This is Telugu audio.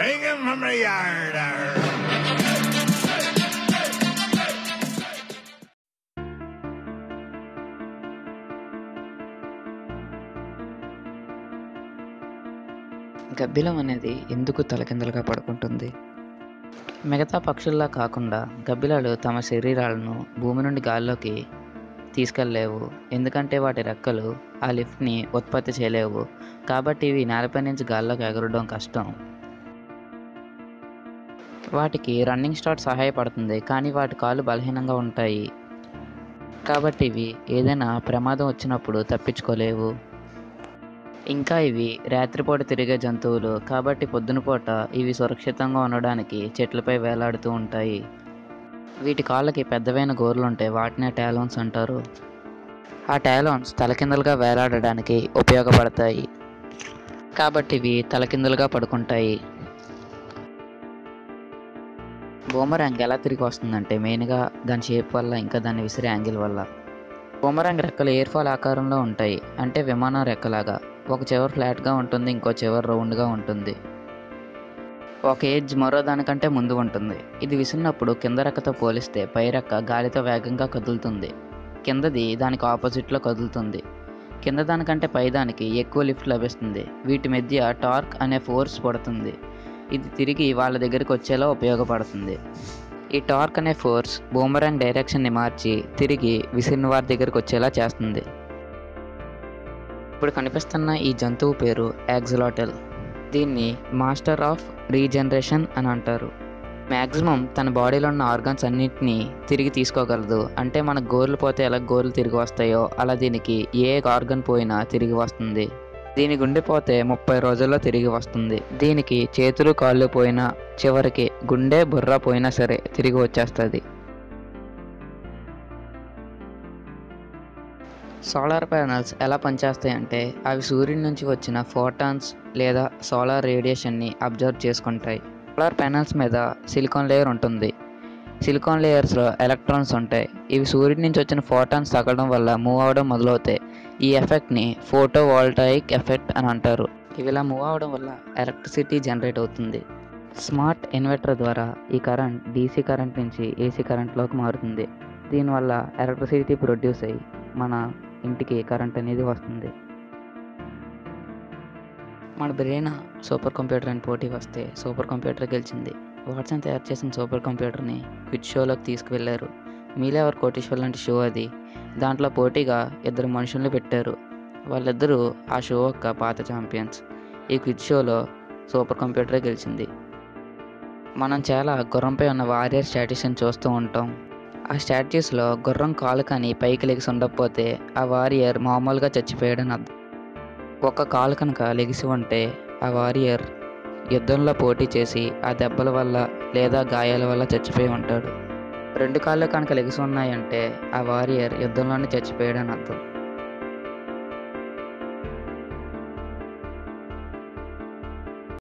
Hang him from the yard. గబ్బిలం అనేది ఎందుకు తలకిందలుగా పడుకుంటుంది? మిగతా పక్షుల్లా కాకుండా గబ్బిలాలు తమ శరీరాలను భూమి నుండి గాల్లోకి తీసుకెళ్లేవు, ఎందుకంటే వాటి రెక్కలు ఆ లిఫ్ట్ని ఉత్పత్తి చేయలేవు. కాబట్టి ఇవి నేలపై నుంచి గాల్లోకి ఎగరడం కష్టం. వాటికి రన్నింగ్ స్టార్ట్ సహాయపడుతుంది, కానీ వాటి కాళ్ళు బలహీనంగా ఉంటాయి. కాబట్టి ఇవి ఏదైనా ప్రమాదం వచ్చినప్పుడు తప్పించుకోలేవు. ఇంకా ఇవి రాత్రిపూట తిరిగే జంతువులు, కాబట్టి పొద్దునపూట ఇవి సురక్షితంగా ఉండడానికి చెట్లపై వేలాడుతూ ఉంటాయి. వీటి కాళ్ళకి పెద్దవైన గోర్లుంటాయి, వాటినే టాలోన్స్ అంటారు. ఆ టాలోన్స్ తలకిందలుగా వేలాడడానికి ఉపయోగపడతాయి, కాబట్టి ఇవి తలకిందలుగా పడుకుంటాయి. బూమరాంగ్ ఎలా తిరిగి వస్తుందంటే మెయిన్గా దాని షేప్ వల్ల, ఇంకా దాన్ని విసిరే యాంగిల్ వల్ల. బూమరాంగ్ రెక్కలు ఎయిర్ ఫాల్ ఆకారంలో ఉంటాయి, అంటే విమానం రెక్కలాగా. ఒక చివరి ఫ్లాట్గా ఉంటుంది, ఇంకో చివరి రౌండ్గా ఉంటుంది. ఒక ఎడ్జ్ మరో దానికంటే ముందు ఉంటుంది. ఇది విసిరినప్పుడు కింద రెక్కతో పోలిస్తే పై రెక్క గాలితో వేగంగా కదులుతుంది, కిందది దానికి ఆపోజిట్లో కదులుతుంది. కింద దానికంటే పైదానికి ఎక్కువ లిఫ్ట్ లభిస్తుంది. వీటి మధ్య టార్క్ అనే ఫోర్స్ పడుతుంది, ఇది తిరిగి వాళ్ళ దగ్గరికి వచ్చేలా ఉపయోగపడుతుంది. ఈ టార్క్ అనే ఫోర్స్ బూమరాంగ్ డైరెక్షన్ని మార్చి తిరిగి విసిరిన వారి దగ్గరికి వచ్చేలా చేస్తుంది. ఇప్పుడు కనిపిస్తున్న ఈ జంతువు పేరు యాక్సలాటల్. దీన్ని మాస్టర్ ఆఫ్ రీజనరేషన్ అని అంటారు. మ్యాక్సిమం తన బాడీలో ఉన్న ఆర్గాన్స్ అన్నింటినీ తిరిగి తీసుకోగలదు, అంటే మన గోర్లు పోతే ఎలా గోర్లు తిరిగి వస్తాయో అలా దీనికి ఏ ఆర్గన్ పోయినా తిరిగి వస్తుంది. దీని గుండె పోతే 30 రోజుల్లో తిరిగి వస్తుంది. దీనికి చేతులు కాళ్ళు పోయినా, చివరికి గుండె బుర్ర పోయినా సరే తిరిగి వచ్చేస్తుంది. సోలార్ ప్యానల్స్ ఎలా పనిచేస్తాయంటే అవి సూర్యుడి నుంచి వచ్చిన ఫోటాన్స్ లేదా సోలార్ రేడియేషన్ని అబ్జర్వ్ చేసుకుంటాయి. సోలార్ ప్యానల్స్ మీద సిలికాన్ లేయర్ ఉంటుంది. సిలికాన్ లేయర్స్లో ఎలక్ట్రాన్స్ ఉంటాయి. ఇవి సూర్యుడి నుంచి వచ్చిన ఫోటాన్స్ తగ్గడం వల్ల మూవ్ అవడం మొదలవుతాయి. ఈ ఎఫెక్ట్ని ఫోటోవాల్టాయిక్ ఎఫెక్ట్ అని అంటారు. ఇవి ఇలా మూవ్ అవడం వల్ల ఎలక్ట్రిసిటీ జనరేట్ అవుతుంది. స్మార్ట్ ఇన్వర్టర్ ద్వారా ఈ కరెంట్ డీసీ కరెంట్ నుంచి ఏసీ కరెంట్లోకి మారుతుంది. దీనివల్ల ఎలక్ట్రిసిటీ ప్రొడ్యూస్ అయ్యి మన ఇంటికి కరెంట్ అనేది వస్తుంది. మన బ్రెయిన్ సూపర్ కంప్యూటర్ అని పోటీ వస్తే సూపర్ కంప్యూటర్ గెలిచింది. వాట్సన్ తయారు చేసిన సూపర్ కంప్యూటర్ని క్విజ్ షోలోకి తీసుకువెళ్ళారు. మీలేవర్ కోటీశ్వర్ లాంటి షో అది. దాంట్లో పోటీగా 2 మనుషుల్ని పెట్టారు. వాళ్ళిద్దరూ ఆ షో యొక్క పాత ఛాంపియన్స్. ఈ క్విజ్ షోలో సూపర్ కంప్యూటరే గెలిచింది. మనం చాలా గుర్రంపై ఉన్న వారియర్ స్టాటిస్టిక్స్ని చూస్తూ ఉంటాం. ఆ స్టాట్యూస్లో గుర్రం కాలు కానీ పైకి లెగిసి ఉండకపోతే ఆ వారియర్ మామూలుగా చచ్చిపోయాడని అర్థం. ఒక్క కాలు కనుక లెగిసి ఉంటే ఆ వారియర్ యుద్ధంలో పోటీ చేసి ఆ దెబ్బల వల్ల లేదా గాయాల వల్ల చచ్చిపోయి ఉంటాడు. 2 కాళ్ళు కనుక లెగిసి ఉన్నాయంటే ఆ వారియర్ యుద్ధంలోనే చచ్చిపోయాడని అర్థం.